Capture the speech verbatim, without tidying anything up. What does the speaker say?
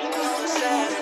bring the sad.